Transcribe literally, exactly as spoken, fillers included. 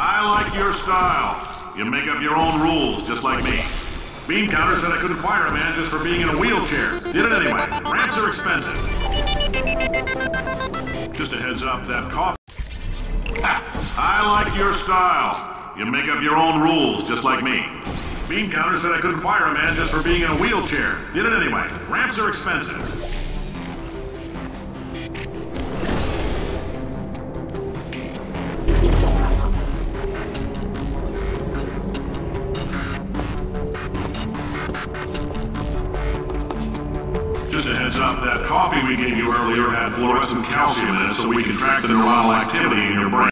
I like your style. You make up your own rules, just like me. Bean Counter said I couldn't fire a man just for being in a wheelchair. Did it anyway. Ramps are expensive. Just a heads up, that coffee... I like your style. You make up your own rules, just like me. Bean Counter said I couldn't fire a man just for being in a wheelchair. Did it anyway. Ramps are expensive. Just a heads up, that coffee we gave you earlier had fluorescent calcium in it so we can track the neuronal activity in your brain.